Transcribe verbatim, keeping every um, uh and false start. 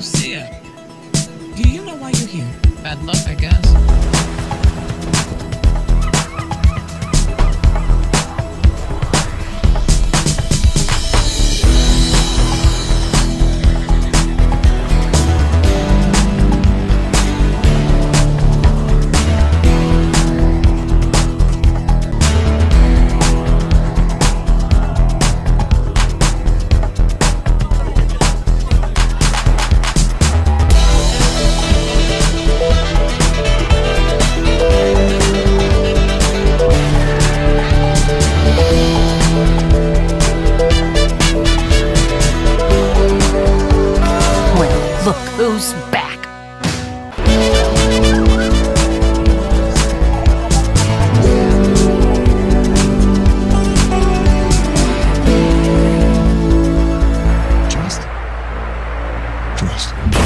Lucia, do you know why you're here? Bad luck, I guess. Look who's back. Trust. Trust.